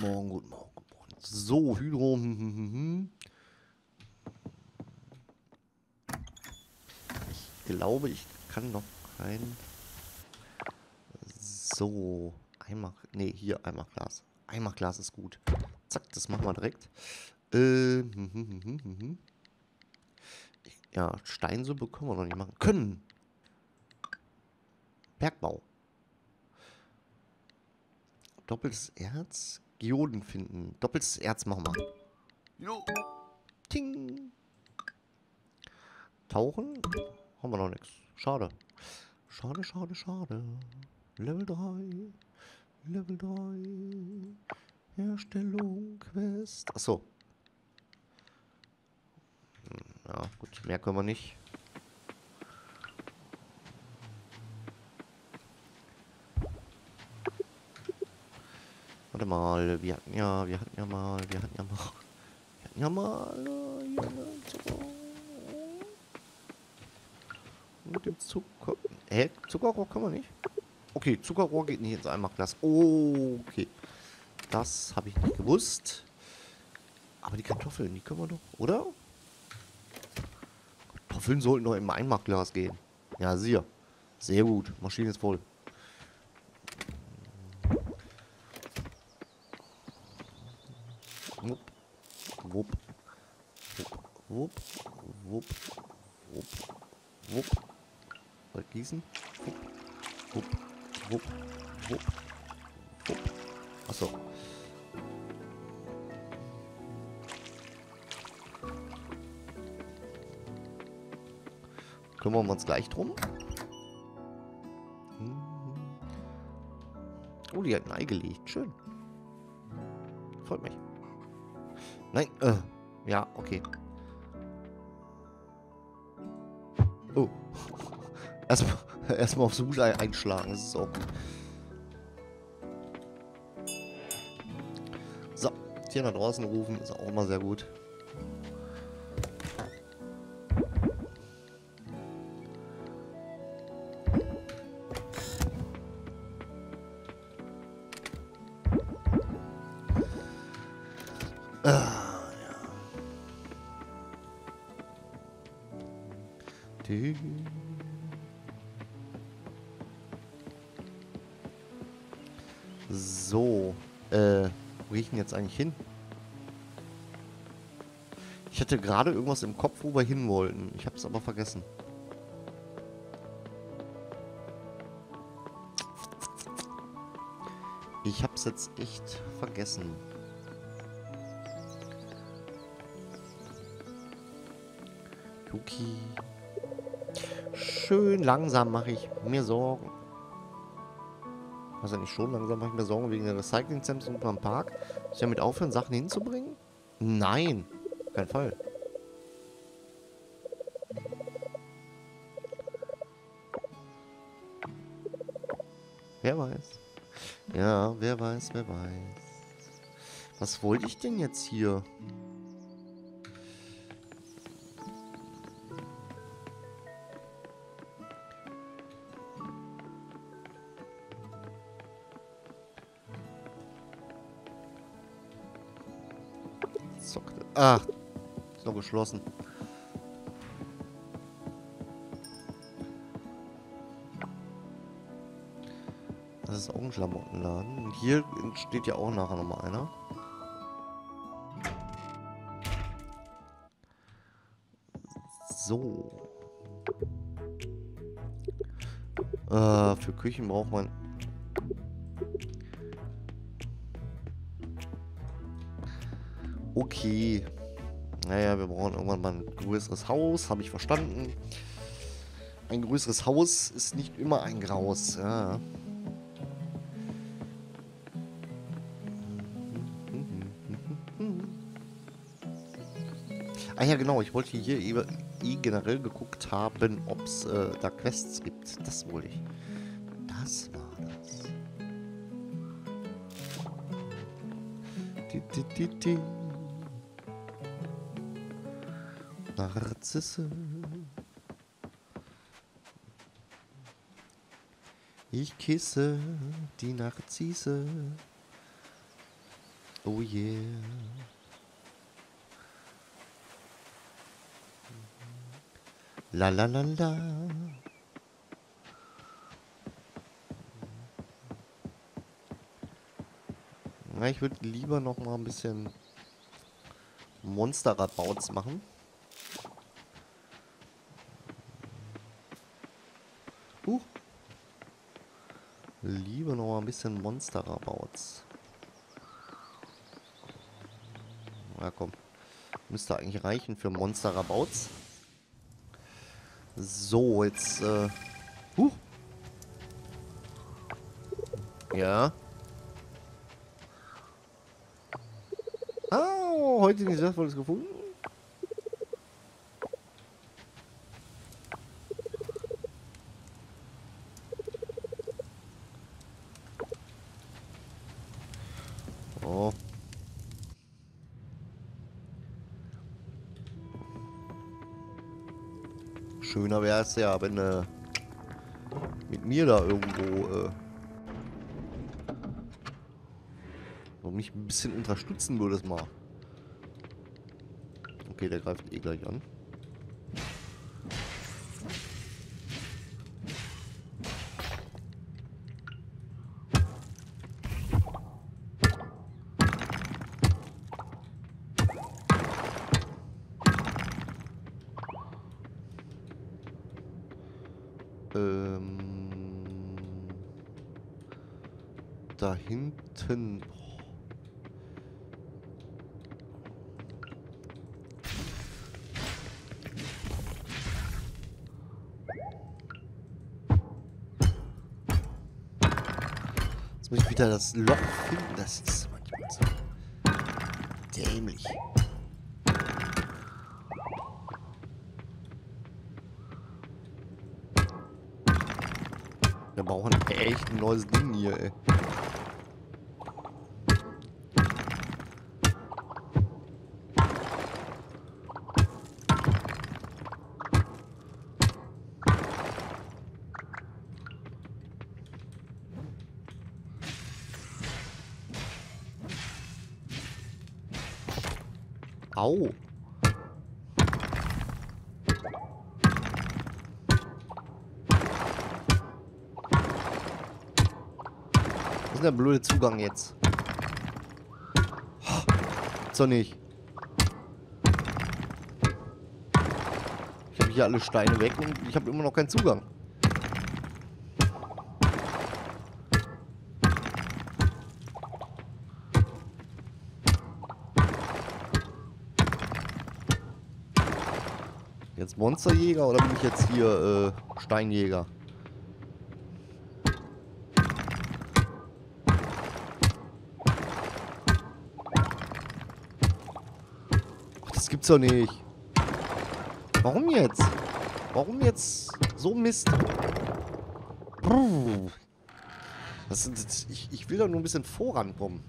Guten Morgen, guten Morgen, guten Morgen. So, Hydro. Ich glaube, ich kann noch kein... So, Einmach... Ne, hier Einmach Glas. Einmach Glas ist gut. Zack, das machen wir direkt. Ja, Steinsuppe können wir noch nicht machen. Können! Bergbau. Doppeltes Erz. Geoden finden. Doppeltes Erz machen wir. Jo. Ting. Tauchen. Haben wir noch nichts. Schade. Schade, schade, schade. Level 3. Level 3. Herstellung, Quest. Achso. Ja, gut. Mehr können wir nicht. Warte mal. Wir hatten ja mal... Mit dem Zucker... Hä? Zuckerrohr kann man nicht? Okay, Zuckerrohr geht nicht ins Einmachglas. Oh, okay. Das habe ich nicht gewusst. Aber die Kartoffeln, die können wir doch, oder? Kartoffeln sollten doch im Einmachglas gehen. Ja, sicher. Sehr gut. Maschine ist voll. Wupp. Wupp. Wupp. Wupp. Wupp. Wupp. Gießen. Wupp, wupp, wupp, wupp. Achso. Kümmern wir uns gleich drum. Oh, die hat ein Ei gelegt. Schön. Freut mich. Nein, ja, okay. Oh. Erstmal aufs Huschei einschlagen, das ist auch gut. So, Tier nach draußen rufen, ist auch immer sehr gut. Ja. So, wo gehe ich denn jetzt eigentlich hin? Ich hatte gerade irgendwas im Kopf, wo wir hin wollten. Ich habe es aber vergessen. Ich habe es jetzt echt vergessen. Yuki. Schön langsam mache ich mir Sorgen. Also nicht schon, langsam mache ich mir Sorgen wegen der Recycling-Zems und beim Park. Soll ich damit aufhören, Sachen hinzubringen? Nein, auf keinen Fall. Wer weiß. Ja, wer weiß, wer weiß. Was wollte ich denn jetzt hier? Ach, ist noch geschlossen. Das ist auch ein Klamottenladen. Und hier entsteht ja auch nachher nochmal einer. So. Für Küchen braucht man... Okay. Naja, wir brauchen irgendwann mal ein größeres Haus. Habe ich verstanden. Ein größeres Haus ist nicht immer ein Graus. Ja. Ah ja, genau. Ich wollte hier generell geguckt haben, ob es da Quests gibt. Das wollte ich. Das war das. Narzisse. Ich kisse die Narzisse. Oh yeah. La la la la. Na, ich würde lieber noch mal ein bisschen Monsterradbauts machen. Lieber noch mal ein bisschen Monsterradbauts. Na komm. Müsste eigentlich reichen für Monsterradbauts. So, jetzt, ja. Oh, heute nichts Wertvolles gefunden. Oh. Schöner wäre es ja, wenn mit mir da irgendwo mich ein bisschen unterstützen würdest mal. Okay, der greift eh gleich an. Da hinten. Jetzt muss ich wieder das Loch finden. Das ist manchmal so dämlich. Wir brauchen echt ein neues Ding hier, ey. Au. Das ist der blöde Zugang jetzt. So nicht. Ich habe hier alle Steine weg und ich habe immer noch keinen Zugang. Jetzt Monsterjäger oder bin ich jetzt hier Steinjäger? Ach, das gibt's doch nicht. Warum jetzt? Warum jetzt so Mist? Ich will doch nur ein bisschen vorankommen.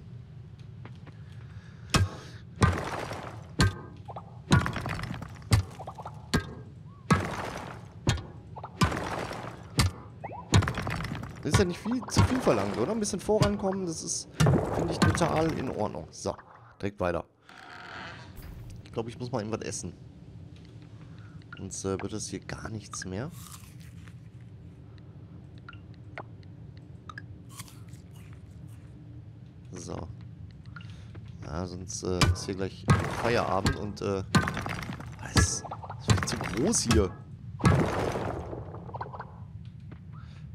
Das ist ja nicht viel zu viel verlangt, oder? Ein bisschen vorankommen, das ist, finde ich, total in Ordnung. So, direkt weiter. Ich glaube, ich muss mal irgendwas essen. Sonst wird das hier gar nichts mehr. So. Ja, sonst ist hier gleich Feierabend und was? Das ist viel zu groß hier.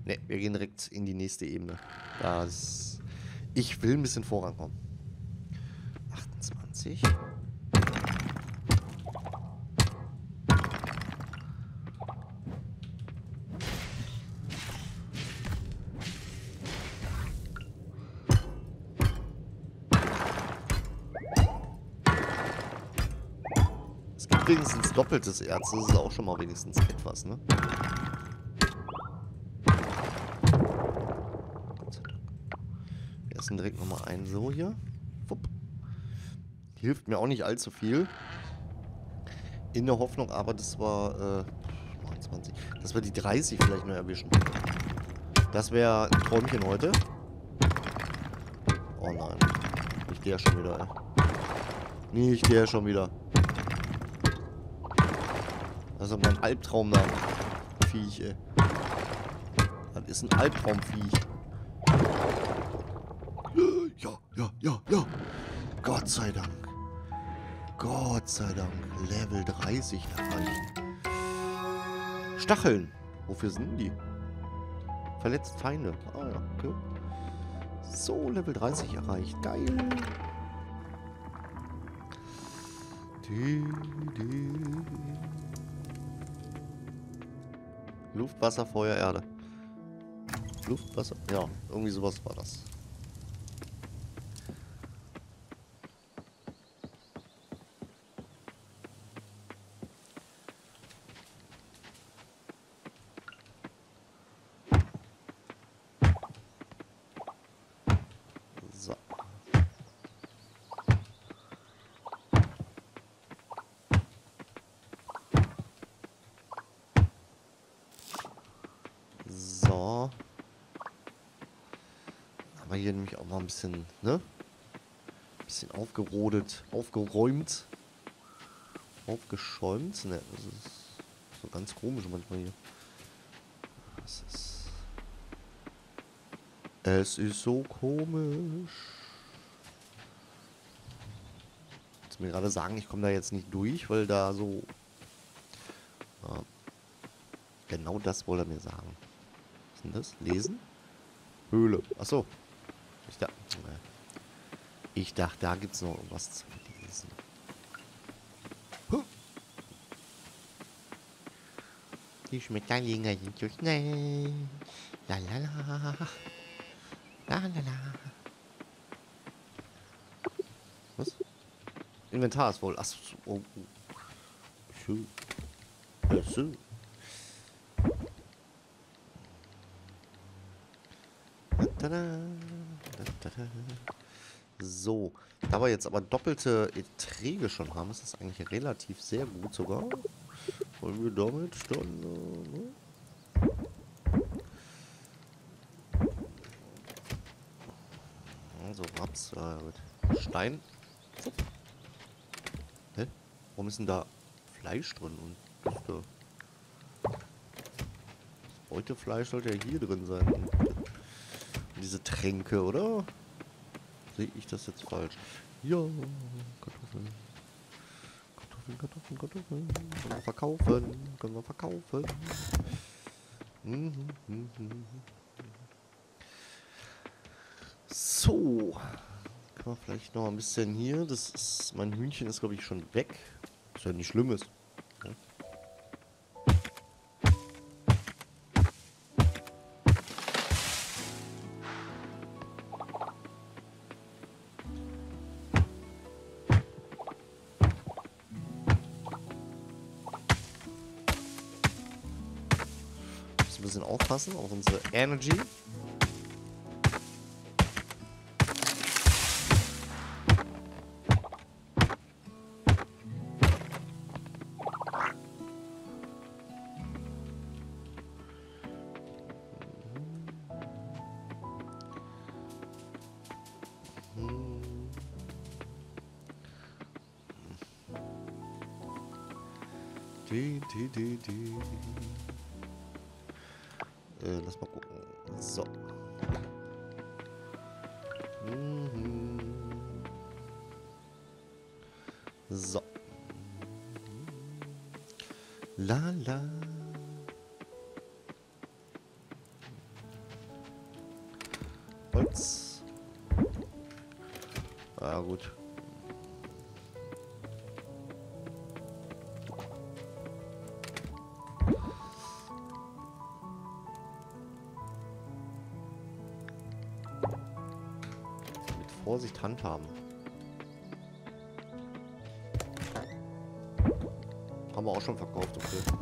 Ne, wir gehen direkt in die nächste Ebene. Das, ich will ein bisschen vorankommen. 28. Es gibt wenigstens doppeltes Erz. Das ist auch schon mal wenigstens etwas, ne? Direkt nochmal ein so hier. Wupp. Hilft mir auch nicht allzu viel. In der Hoffnung, aber das war 29. Das war die 30 vielleicht noch erwischen. Das wäre ein Träumchen heute. Oh nein. Ich gehe ja schon wieder, ey. Nee, ich gehe ja schon wieder. Also mein Albtraum da. Viech, ey. Das ist ein Albtraumviech. Ja, ja, ja, ja. Gott sei Dank. Gott sei Dank. Level 30 erreicht. Stacheln. Wofür sind die? Verletzt Feinde. Ah ja, okay. So, Level 30 erreicht. Geil. Luft, Wasser, Feuer, Erde. Luft, Wasser. Ja, irgendwie sowas war das. Aber hier nämlich auch mal ein bisschen, ne? Ein bisschen aufgerodet, aufgeräumt. Aufgeschäumt. Ne, das ist so ganz komisch manchmal hier. Es ist so komisch. Jetzt mir gerade sagen, ich komme da jetzt nicht durch, weil da so... Ja, genau das wollte er mir sagen. Was ist denn das? Lesen? Höhle. Achso. Ich dachte, da gibt es noch was zu lesen. Huh. Die Schmetterlinge sind so schnell. La la la. La la la. Was? Inventar ist voll. Achso. Oh. Schön. Achso. So, da wir jetzt aber doppelte Erträge schon haben, ist das eigentlich relativ sehr gut sogar. Wollen wir damit dann... So, Raps, mit Stein. Hä? Warum ist denn da Fleisch drin? Und Düfte? Das Beutefleisch sollte ja hier drin sein. Und diese Tränke, oder? Sehe ich das jetzt falsch? Ja, Kartoffeln. Kartoffeln, Kartoffeln, Kartoffeln. Können wir verkaufen. Können wir verkaufen. So. Kann man vielleicht noch ein bisschen hier. Das ist, mein Hühnchen ist, glaube ich, schon weg. Was ja nicht schlimm ist. Ja. Bisschen aufpassen auf unsere Energy. Lass mal gucken. So. So. La la. Holz. Ah, gut. Vorsicht handhaben. Haben wir auch schon verkauft, okay.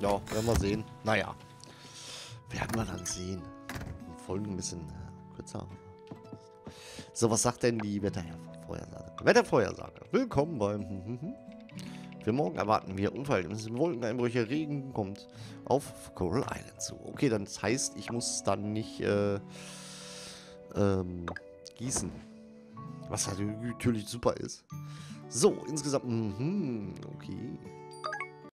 Ja, werden wir sehen. Naja. Werden wir dann sehen. Folgen ein bisschen kürzer. So, was sagt denn die Wettervorhersage? Wettervorhersage. Willkommen beim... Für morgen erwarten wir unverhältnismäßige Wolkeneinbrüche, Regen kommt auf Coral Island zu. Okay, dann das heißt, ich muss dann nicht gießen. Was natürlich super ist. So, insgesamt... okay.